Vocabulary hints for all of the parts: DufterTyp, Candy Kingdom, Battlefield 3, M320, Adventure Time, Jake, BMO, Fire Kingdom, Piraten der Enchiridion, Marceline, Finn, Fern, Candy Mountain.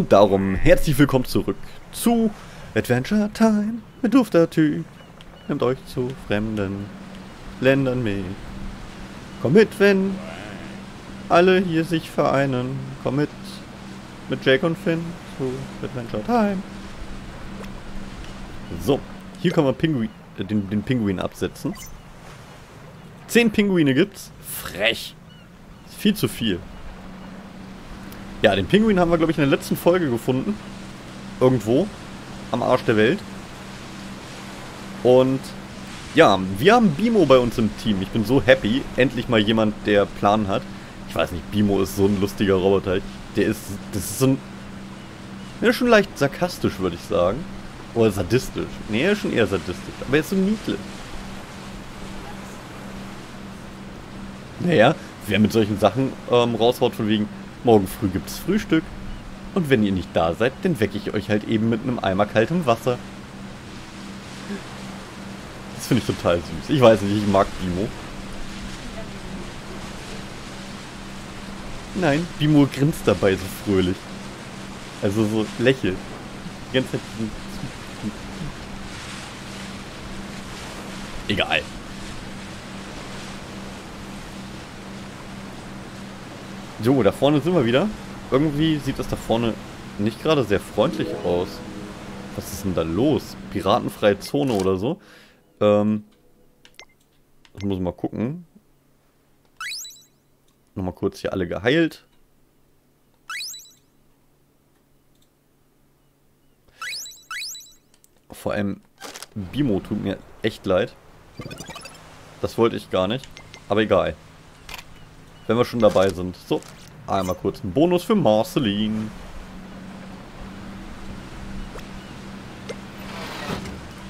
Und darum herzlich willkommen zurück zu Adventure Time mit DufterTyp. Nehmt euch zu fremden Ländern mit. Komm mit, wenn alle hier sich vereinen. Komm mit Jake und Finn zu Adventure Time. So, hier kann man Pinguin, den Pinguin absetzen. 10 Pinguine gibt's. Frech. Viel zu viel. Ja, den Pinguin haben wir, glaube ich, in der letzten Folge gefunden. Irgendwo. Am Arsch der Welt. Und ja, wir haben BMO bei uns im Team. Ich bin so happy. Endlich mal jemand, der Plan hat. Ich weiß nicht, BMO ist so ein lustiger Roboter. Das ist so ein... Ja, schon leicht sarkastisch, würde ich sagen. Oder sadistisch. Nee, schon eher sadistisch. Aber er ist so niedlich. Naja, wer mit solchen Sachen raushaut von wegen... Morgen früh gibt's Frühstück. Und wenn ihr nicht da seid, dann wecke ich euch halt eben mit einem Eimer kaltem Wasser. Das finde ich total süß. Ich weiß nicht, ich mag BMO. Nein, BMO grinst dabei so fröhlich. Also so lächelt. Die ganze Zeit. Egal. So, da vorne sind wir wieder. Irgendwie sieht das da vorne nicht gerade sehr freundlich aus. Was ist denn da los? Piratenfreie Zone oder so? Ich muss mal gucken. Nochmal kurz hier alle geheilt. Vor allem BMO tut mir echt leid. Das wollte ich gar nicht. Aber egal. Wenn wir schon dabei sind. So, einmal kurz einen Bonus für Marceline.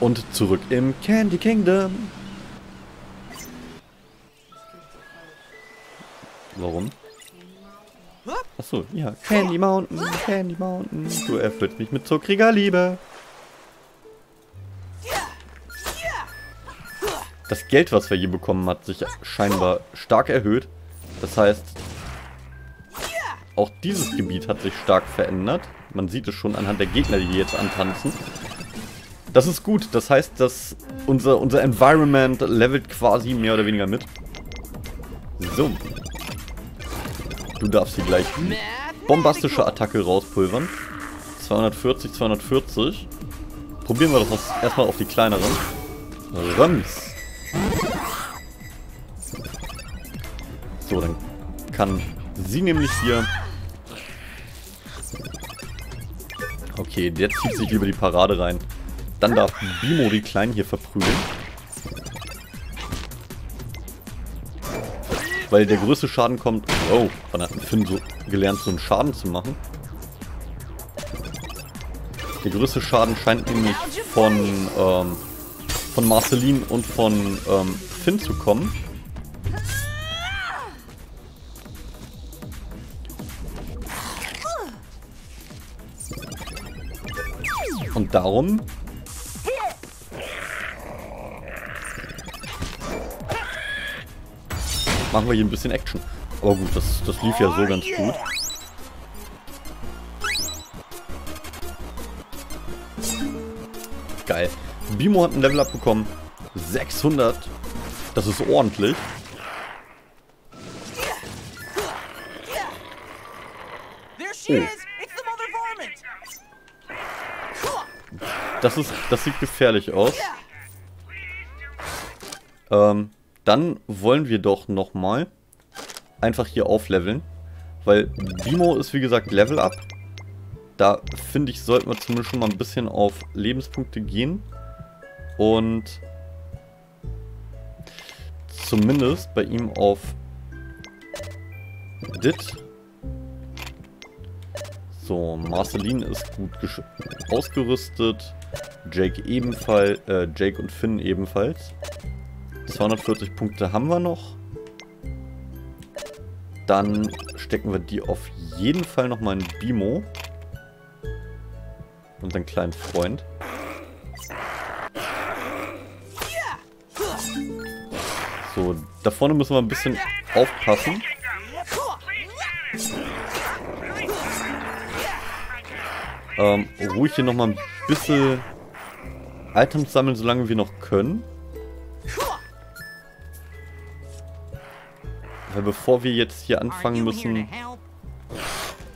Und zurück im Candy Kingdom. Warum? Achso, ja. Candy Mountain, Candy Mountain. Du erfüllst mich mit zuckriger Liebe. Das Geld, was wir hier bekommen, hat sich scheinbar stark erhöht. Das heißt, auch dieses Gebiet hat sich stark verändert. Man sieht es schon anhand der Gegner, die jetzt antanzen. Das ist gut. Das heißt, dass unser Environment levelt quasi mehr oder weniger mit. So. Du darfst hier gleich bombastische Attacke rauspulvern. 240, 240. Probieren wir das erstmal auf die kleineren. Röms. So, dann kann sie nämlich hier... Okay, jetzt zieht sich über die Parade rein. Dann darf BMO die Kleinen hier verprügeln. Weil der größte Schaden kommt... Oh, wann hat Finn so gelernt, so einen Schaden zu machen? Der größte Schaden scheint nämlich von Marceline und von Finn zu kommen. Und darum machen wir hier ein bisschen Action. Aber gut, das lief ja so ganz gut. Geil. BMO hat ein Level Up bekommen. 600. Das ist ordentlich. Oh. Das sieht gefährlich aus. Dann wollen wir doch nochmal einfach hier aufleveln. Weil BMO ist wie gesagt Level Up. Da finde ich, sollten wir zumindest schon mal ein bisschen auf Lebenspunkte gehen. Und zumindest bei ihm auf Dit. So, Marceline ist gut ausgerüstet. Jake ebenfalls. Jake und Finn ebenfalls. 240 Punkte haben wir noch. Dann stecken wir die auf jeden Fall nochmal in BMO. Unseren kleinen Freund. So, da vorne müssen wir ein bisschen aufpassen. ruhig hier nochmal ein bisschen Items sammeln, solange wir noch können. Weil bevor wir jetzt hier anfangen müssen,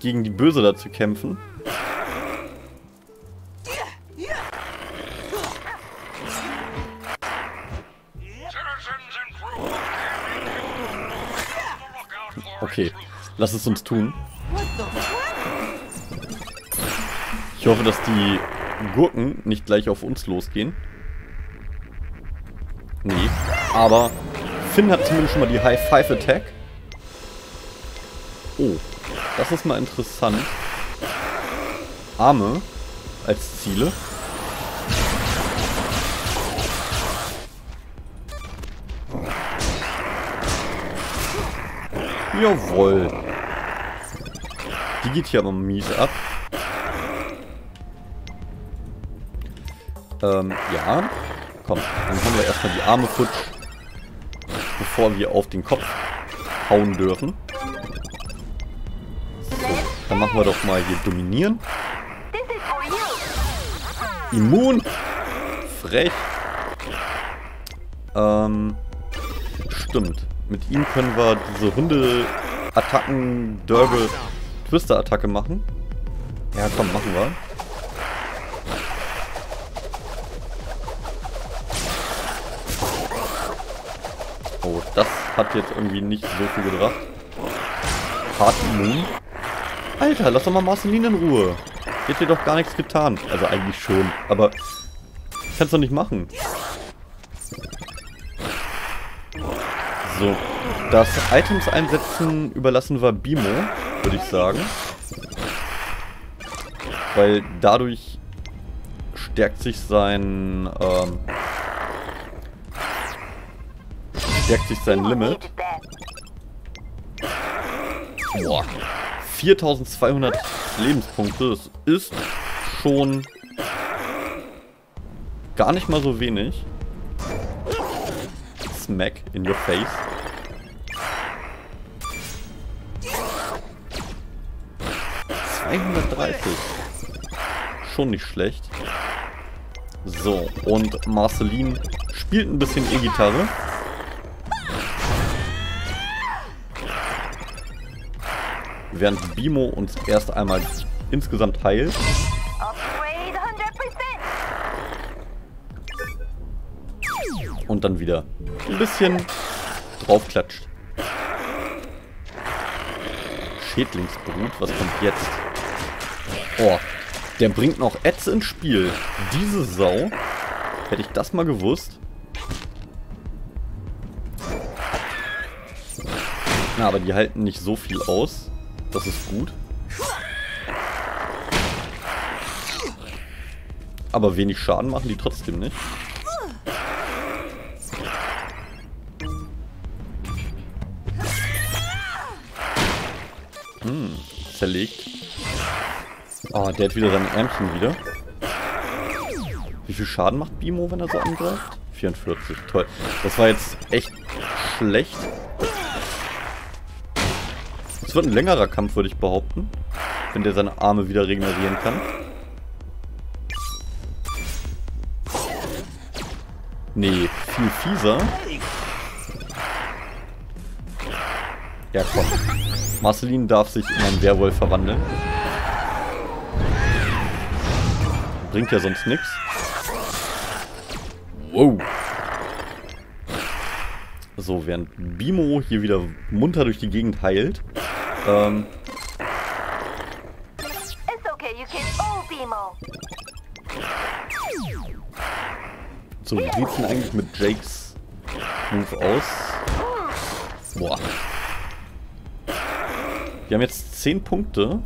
gegen die Böse da zu kämpfen. Okay, lass es uns tun. Ich hoffe, dass die Gurken nicht gleich auf uns losgehen. Nee, aber Finn hat zumindest schon mal die High Five Attack. Oh, das ist mal interessant. Arme als Ziele. Jawohl. Die geht hier aber mies ab. Ja. Komm, dann haben wir erstmal die Arme futsch, bevor wir auf den Kopf hauen dürfen. So, dann machen wir doch mal hier dominieren. Immun. Frech. Stimmt. Mit ihm können wir diese Hunde-Attacken-Dörbe-Twister-Attacke machen. Ja, komm, machen wir. Oh, das hat jetzt irgendwie nicht so viel gebracht. Hart immun. Alter, lass doch mal Marceline in Ruhe. Die hat dir doch gar nichts getan. Also eigentlich schon, aber ich kann's doch nicht machen. So, das Items einsetzen überlassen wir BMO, würde ich sagen. Weil dadurch stärkt sich sein Limit. Boah, 4200 Lebenspunkte, das ist schon gar nicht mal so wenig. Smack in your face. Schon nicht schlecht. So, und Marceline spielt ein bisschen E-Gitarre. Während BMO uns erst einmal insgesamt heilt. Und dann wieder ein bisschen draufklatscht. Schädlingsbrut, was kommt jetzt? Oh, der bringt noch Ads ins Spiel. Diese Sau. Hätte ich das mal gewusst. Na, aber die halten nicht so viel aus. Das ist gut. Aber wenig Schaden machen die trotzdem nicht. Zerlegt. Ah, der hat wieder seine Ärmchen wieder. Wie viel Schaden macht BMO, wenn er so angreift? 44, toll. Das war jetzt echt schlecht. Es wird ein längerer Kampf, würde ich behaupten. Wenn der seine Arme wieder regenerieren kann. Nee, viel fieser. Ja, komm. Marceline darf sich in einen Werwolf verwandeln. Bringt ja sonst nichts. Wow. So, während BMO hier wieder munter durch die Gegend heilt. So, wie sieht's denn eigentlich mit Jakes Move aus? Boah. Wir haben jetzt 10 Punkte.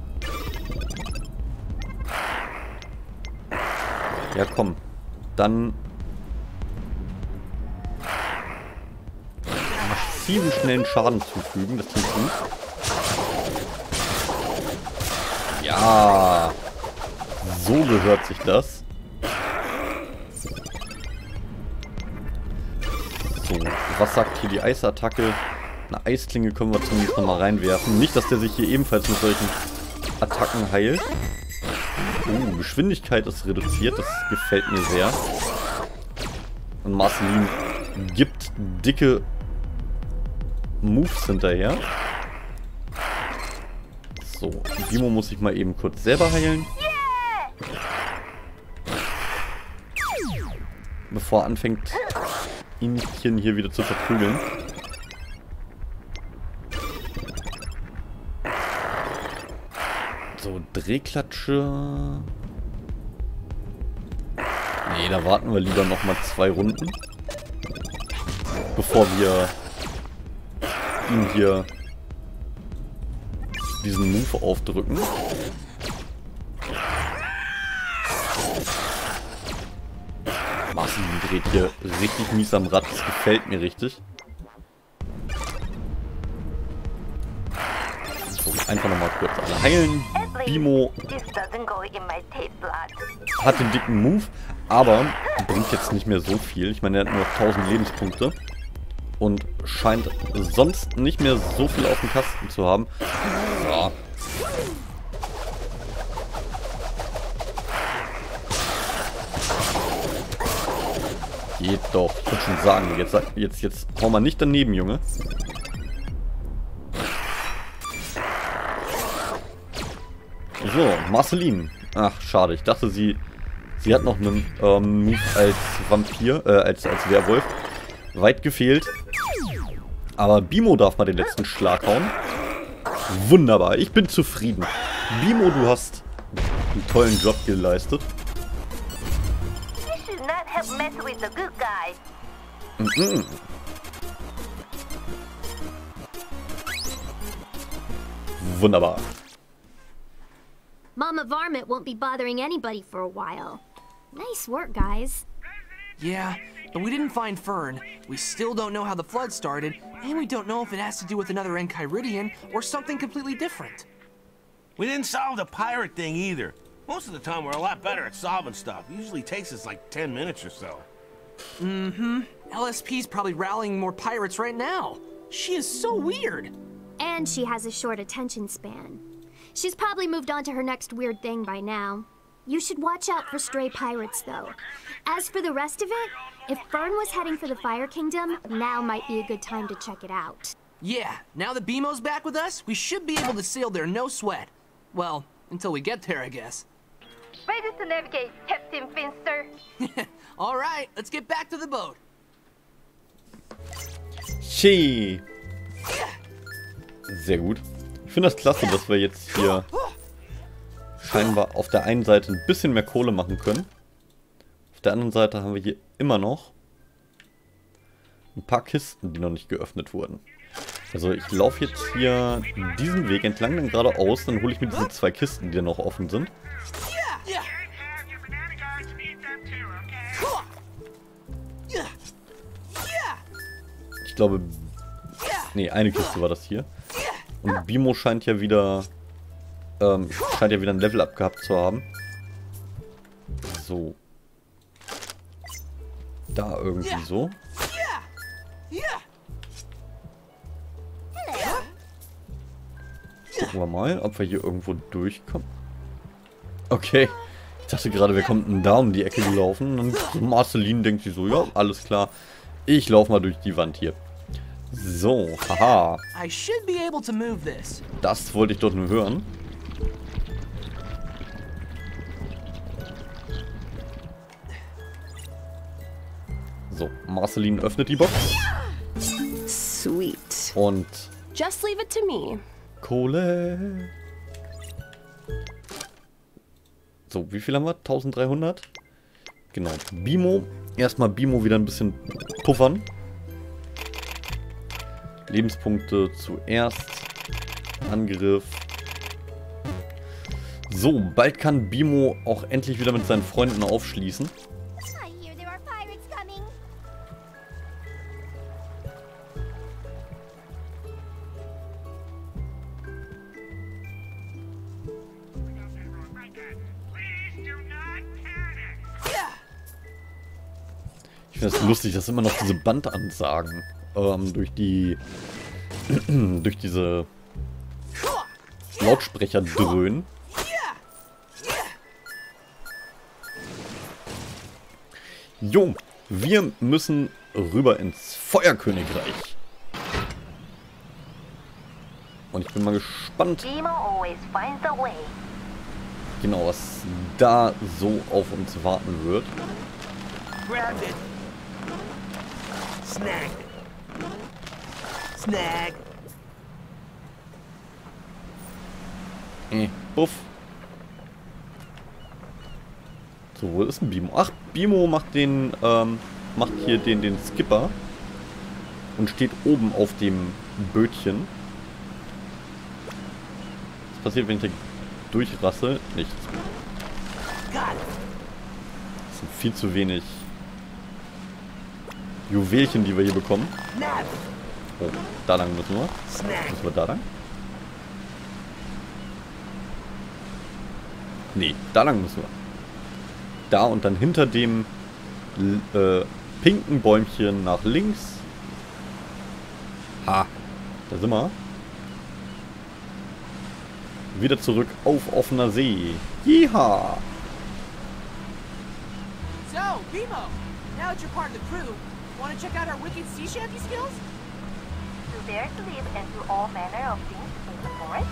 Ja, komm. Dann... massiven schnellen Schaden zufügen. Das tut gut. Ja. So gehört sich das. So, was sagt hier die Eisattacke? Eine Eisklinge können wir zumindest nochmal reinwerfen. Nicht, dass der sich hier ebenfalls mit solchen Attacken heilt. Geschwindigkeit ist reduziert. Das gefällt mir sehr. Und Marceline gibt dicke Moves hinterher. So, BMO muss ich mal eben kurz selber heilen. Bevor er anfängt, ihn hier wieder zu verprügeln. So, Drehklatsche. Nee, da warten wir lieber nochmal 2 Runden. Bevor wir ihm hier diesen Move aufdrücken. Marceline dreht hier richtig mies am Rad. Das gefällt mir richtig. So, einfach nochmal kurz alle heilen. BMO hat den dicken Move, aber bringt jetzt nicht mehr so viel. Ich meine, er hat nur 1000 Lebenspunkte und scheint sonst nicht mehr so viel auf dem Kasten zu haben. Ja. Geht doch. Ich würde schon sagen, jetzt hau mal nicht daneben, Junge. So, Marceline. Ach, schade. Ich dachte, sie hat noch einen Move als Vampir, als Werwolf. Weit gefehlt. Aber BMO darf mal den letzten Schlag hauen. Wunderbar. Ich bin zufrieden. BMO, du hast einen tollen Job geleistet. Wunderbar. Mama Varmint won't be bothering anybody for a while. Nice work, guys. Yeah, but we didn't find Fern. We still don't know how the flood started, and we don't know if it has to do with another Enchiridion or something completely different. We didn't solve the pirate thing either. Most of the time we're a lot better at solving stuff. It usually takes us like 10 minutes or so. Mm-hmm. LSP's probably rallying more pirates right now. She is so weird. And she has a short attention span. She's probably moved on to her next weird thing by now. You should watch out for stray pirates, though. As for the rest of it, if Fern was heading for the Fire Kingdom, now might be a good time to check it out. Yeah, now that BMO's back with us, we should be able to sail there no sweat. Well, until we get there, I guess. Ready to navigate, Captain Finn, sir. All right, let's get back to the boat. She. Sehr gut. Ich finde das klasse, dass wir jetzt hier scheinbar auf der einen Seite ein bisschen mehr Kohle machen können. Auf der anderen Seite haben wir hier immer noch ein paar Kisten, die noch nicht geöffnet wurden. Also ich laufe jetzt hier diesen Weg entlang, dann geradeaus, dann hole ich mir diese 2 Kisten, die noch offen sind. Ich glaube, nee, eine Kiste war das hier. Und BMO scheint ja wieder ein Level-Up gehabt zu haben. So. Da irgendwie so. Gucken wir mal, ob wir hier irgendwo durchkommen. Okay. Ich dachte gerade, wir kommen denn da um die Ecke gelaufen. Und Marceline denkt sich so, ja, alles klar. Ich laufe mal durch die Wand hier. So, haha. Das wollte ich doch nur hören. So, Marceline öffnet die Box. Sweet. Und just leave it to me. Kohle. So, wie viel haben wir? 1300. Genau, BMO. Erstmal BMO wieder ein bisschen puffern. Lebenspunkte zuerst. Angriff. So, bald kann BMO auch endlich wieder mit seinen Freunden aufschließen. Ich finde das lustig, dass immer noch diese Bandansagen durch diese Lautsprecher dröhnen. Jo, wir müssen rüber ins Feuerkönigreich. Und ich bin mal gespannt, genau, was da so auf uns warten wird. Snack. Snack. Buff. So, wo ist ein BMO? Ach, BMO macht den, macht hier den Skipper und steht oben auf dem Bötchen. Was passiert, wenn ich da durchrasse? Nichts. Das sind viel zu wenig Juwelchen, die wir hier bekommen. Oh, da lang müssen wir. Müssen wir da lang? Nee, da lang müssen wir. Da und dann hinter dem pinken Bäumchen nach links. Ha, da sind wir. Wieder zurück auf offener See. Yeeha! So, BMO, now that you're part of the crew, want to check out our wicked sea shanty skills? Do you dare to live and do all manner of things in the forest?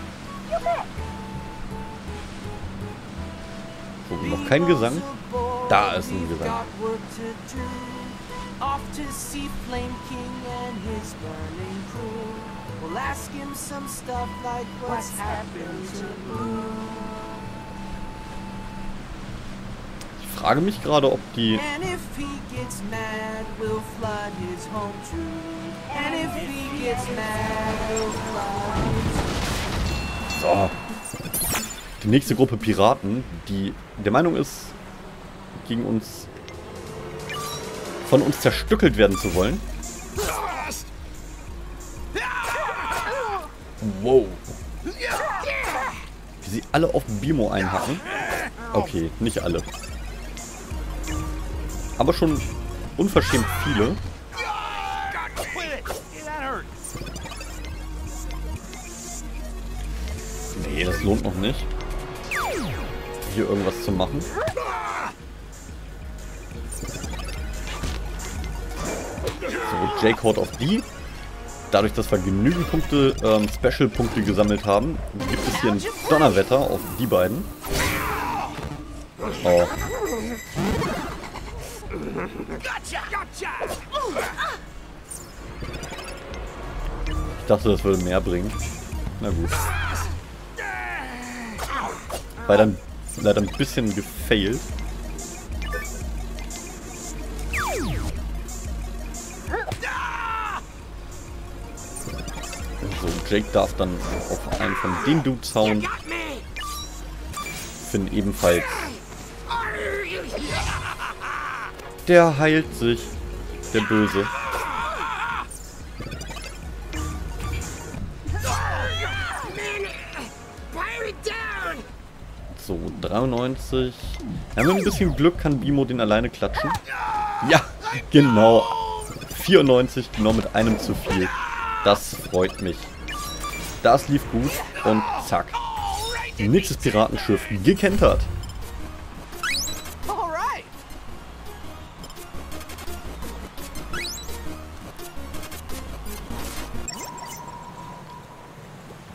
You bet! So, noch kein Gesang. Da ist ein Gesang. Ich frage mich gerade, ob die... So. Die nächste Gruppe Piraten, die der Meinung ist, gegen uns, von uns zerstückelt werden zu wollen. Wow. Wie sie alle auf BMO einhacken. Okay, nicht alle. Aber schon unverschämt viele. Nee, das lohnt noch nicht. Hier irgendwas zu machen. So, Jake haut auf die. Dadurch, dass wir genügend Punkte, Special-Punkte gesammelt haben, gibt es hier ein Donnerwetter auf die beiden. Oh. Ich dachte, das würde mehr bringen. Na gut. War dann leider ein bisschen gefailt. So, Jake darf dann auf einen von den Dudes hauen. Finn ebenfalls. Der heilt sich. Der Böse. So, 93. Ja, mit ein bisschen Glück kann BMO den alleine klatschen. Ja, genau. 94, genau mit einem zu viel. Das freut mich. Das lief gut und zack. Nächstes Piratenschiff gekentert.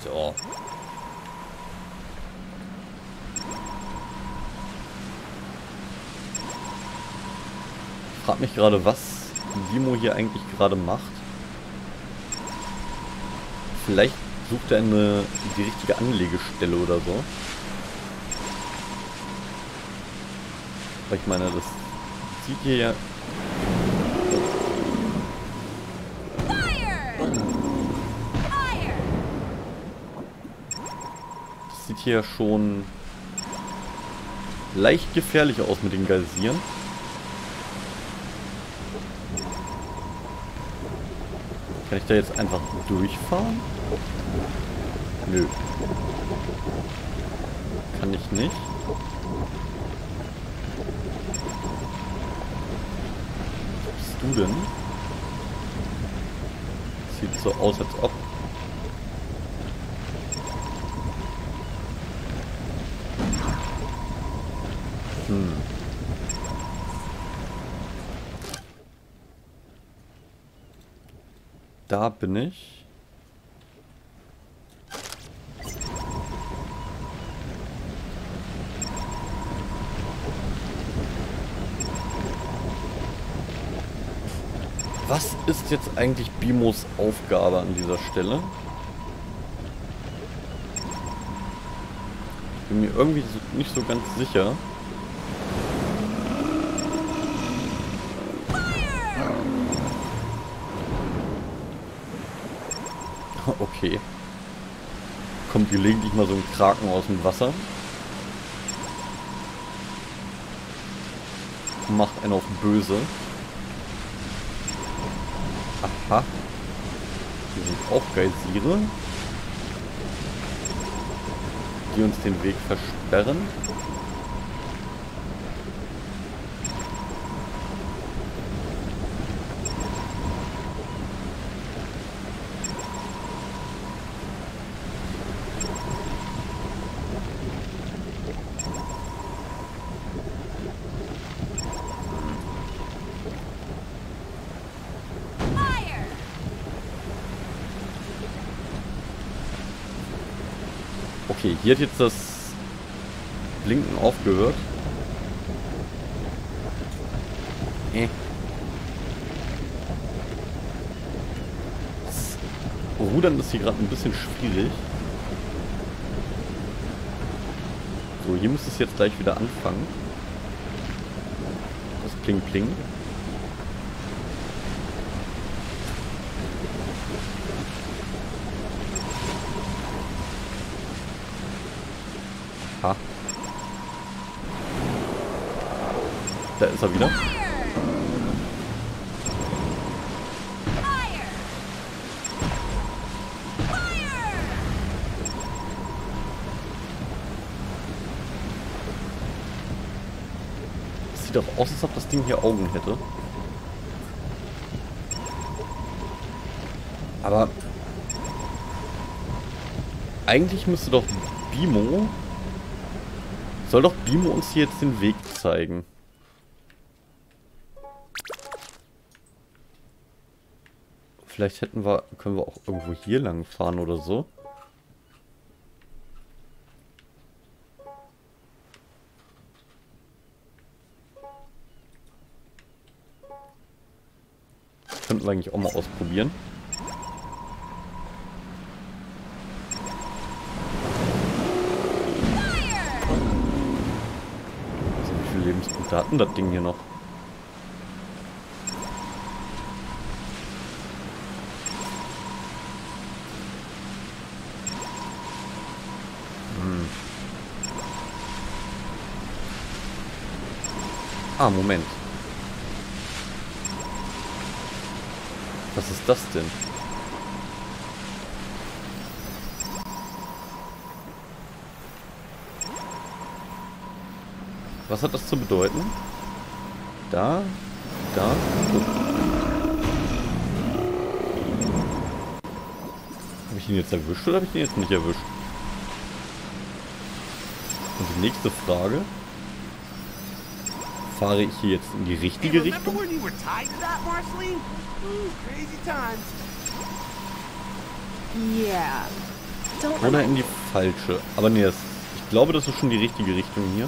So. Ich frage mich gerade, was BMO hier eigentlich gerade macht. Vielleicht sucht er die richtige Anlegestelle oder so. Weil ich meine, das sieht hier ja... Das sieht hier schon leicht gefährlich aus mit den Geysiren. Kann ich da jetzt einfach durchfahren? Nö. Kann ich nicht. Was bist du denn? Sieht so aus, als ob. Da bin ich. Was ist jetzt eigentlich BMOs Aufgabe an dieser Stelle? Bin mir irgendwie nicht so ganz sicher. Okay. Kommt gelegentlich mal so ein Kraken aus dem Wasser. Macht einen auf böse. Aha. Hier sind auch Geysire, die uns den Weg versperren. Okay, hier hat jetzt das Blinken aufgehört. Das Rudern ist hier gerade ein bisschen schwierig. So, hier müsste es jetzt gleich wieder anfangen. Das Pling Pling. Da ist er wieder. Das sieht doch aus, als ob das Ding hier Augen hätte. Aber eigentlich müsste doch BMO... Soll doch BMO uns hier jetzt den Weg zeigen. Vielleicht können wir auch irgendwo hier lang fahren oder so. Das könnten wir eigentlich auch mal ausprobieren. Also wie viele Lebenspunkte hatten das Ding hier noch? Ah, Moment. Was ist das denn? Was hat das zu bedeuten? Da. Habe ich ihn jetzt erwischt oder habe ich ihn jetzt nicht erwischt? Und die nächste Frage... Fahre ich hier jetzt in die richtige Richtung? Oder in die falsche? Aber nee, ich glaube, das ist schon die richtige Richtung hier.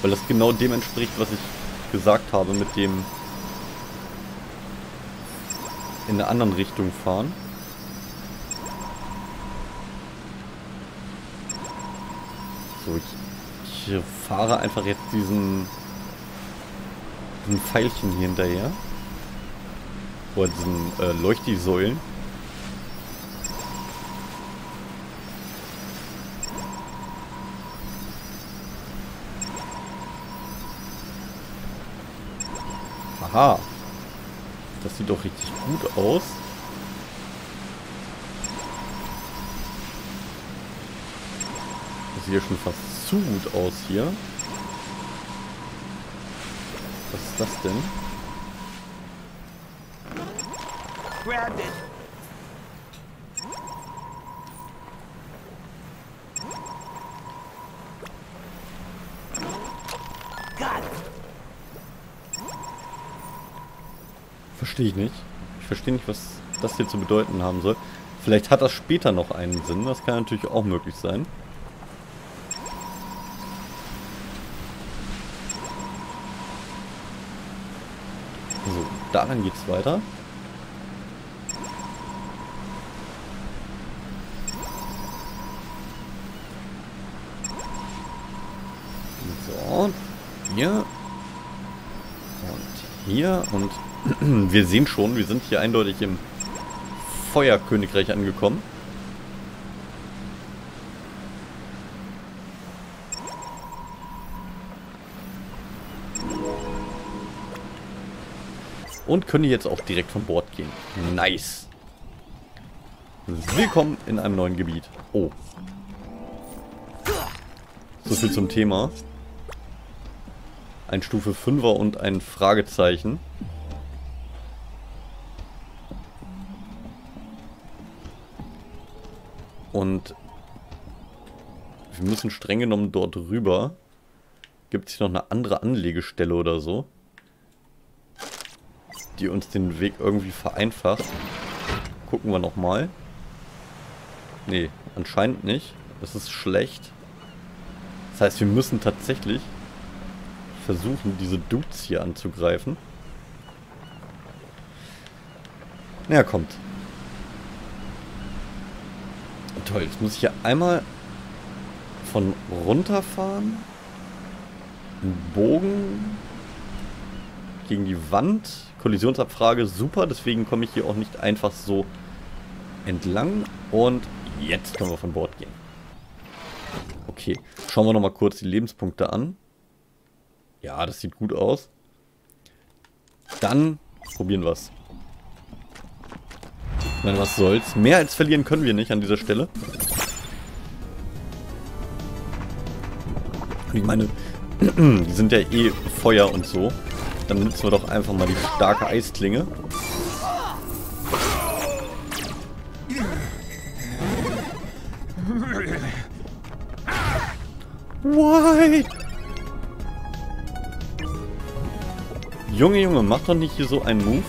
Weil das genau dem entspricht, was ich gesagt habe mit dem in der anderen Richtung fahren. So, ich fahre einfach jetzt diesen Pfeilchen hier hinterher. Oder diesen Leuchtsäulen. Aha. Das sieht doch richtig gut aus. Das sieht ja schon fast zu gut aus hier. Was ist das denn? Verstehe ich nicht. Ich verstehe nicht, was das hier zu bedeuten haben soll. Vielleicht hat das später noch einen Sinn. Das kann natürlich auch möglich sein. So, daran geht's weiter. So, hier. Und hier. Und wir sehen schon, wir sind hier eindeutig im Feuerkönigreich angekommen. Und können jetzt auch direkt von Bord gehen. Nice. Willkommen in einem neuen Gebiet. Oh. So viel zum Thema. Ein Stufe 5er und ein Fragezeichen. Und wir müssen streng genommen dort rüber. Gibt es hier noch eine andere Anlegestelle oder so, die uns den Weg irgendwie vereinfacht? Gucken wir nochmal. Nee, anscheinend nicht. Das ist schlecht. Das heißt, wir müssen tatsächlich versuchen, diese Dudes hier anzugreifen. Ja, kommt. Toll, jetzt muss ich hier einmal von runterfahren. Einen Bogen gegen die Wand. Kollisionsabfrage, super. Deswegen komme ich hier auch nicht einfach so entlang. Und jetzt können wir von Bord gehen. Okay, schauen wir nochmal kurz die Lebenspunkte an. Ja, das sieht gut aus. Dann probieren wir es. Ich meine, was soll's. Mehr als verlieren können wir nicht an dieser Stelle. Und ich meine, die sind ja eh Feuer und so. Dann nutzen wir doch einfach mal die starke Eisklinge. Why? Junge, Junge, mach doch nicht hier so einen Move.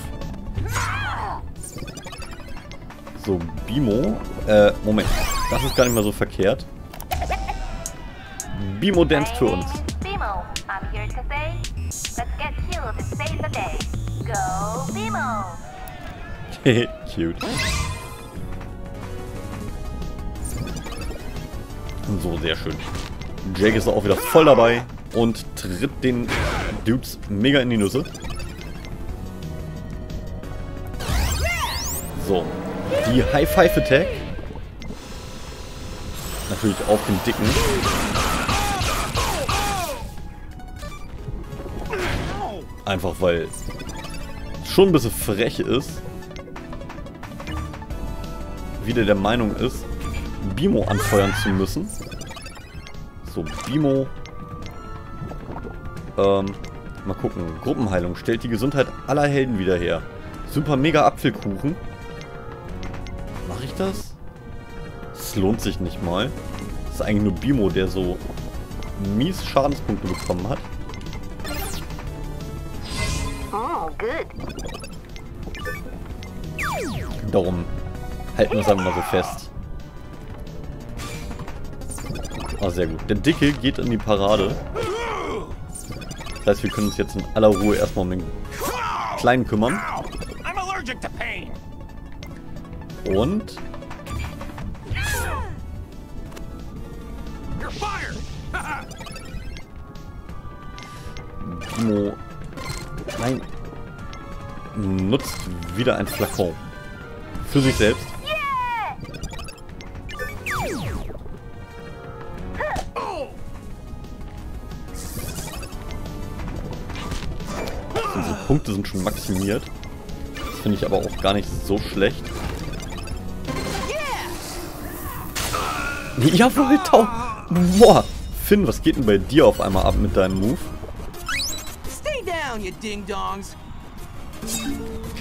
So, BMO. Moment. Das ist gar nicht mal so verkehrt. BMO danced für uns. BMO, I'm here to say, let's get you to save the day. Go, BMO! Hehe, cute. So, sehr schön. Jake ist auch wieder voll dabei und tritt den Dudes mega in die Nüsse. So. Die High-Five-Attack. Natürlich auf den Dicken. Einfach weil es schon ein bisschen frech ist. Wieder der Meinung ist, BMO anfeuern zu müssen. So, BMO. Mal gucken. Gruppenheilung stellt die Gesundheit aller Helden wieder her. Super mega Apfelkuchen. Mache ich das? Es lohnt sich nicht mal. Das ist eigentlich nur BMO, der so mies Schadenspunkte bekommen hat. Oh, gut. Darum halten wir es einfach mal so fest. Ah, sehr gut. Der Dicke geht in die Parade. Das heißt, wir können uns jetzt in aller Ruhe erstmal um den Kleinen kümmern. Und BMO, nein, nutzt wieder ein Flakon für sich selbst. Unsere Punkte sind schon maximiert. Das finde ich aber auch gar nicht so schlecht. Jawohl, Tau. Boah, Finn, was geht denn bei dir auf einmal ab mit deinem Move?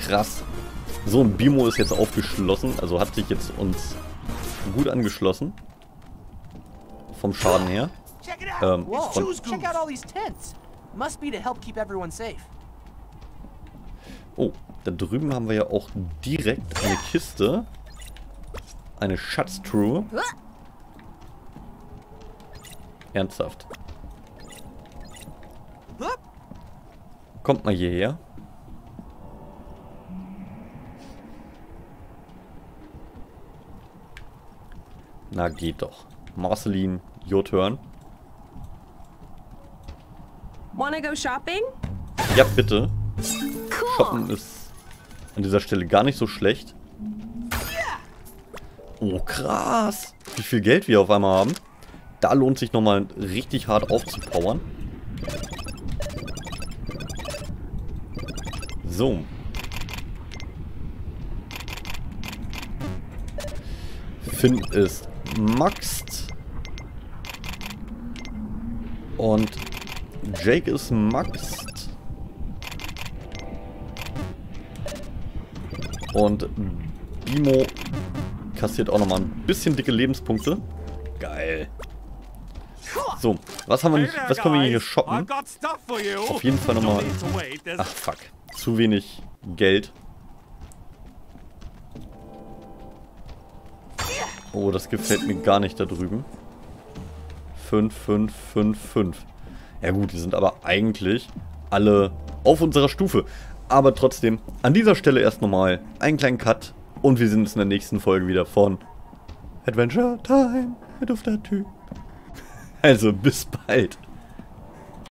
Krass. So, ein BMO ist jetzt aufgeschlossen. Also hat sich jetzt uns gut angeschlossen. Vom Schaden her. Oh, da drüben haben wir ja auch direkt eine Kiste. Eine Schatztruhe. Ernsthaft. Kommt mal hierher. Na, geht doch. Marceline, your turn. Wanna go shopping? Ja, bitte. Cool. Shoppen ist an dieser Stelle gar nicht so schlecht. Oh, krass. Wie viel Geld wir auf einmal haben. Da lohnt sich nochmal richtig hart aufzupowern. So. Finn ist maxed. Und Jake ist maxed. Und BMO kassiert auch nochmal ein bisschen dicke Lebenspunkte. Geil. So, was haben wir nicht, was können wir hier shoppen? Auf jeden Fall nochmal... Ach, fuck. Zu wenig Geld. Oh, das gefällt mir gar nicht da drüben. 5, 5, 5, 5. Ja gut, die sind aber eigentlich alle auf unserer Stufe. Aber trotzdem, an dieser Stelle erst nochmal einen kleinen Cut. Und wir sehen uns in der nächsten Folge wieder von Adventure Time, DufterTyp. Also bis bald.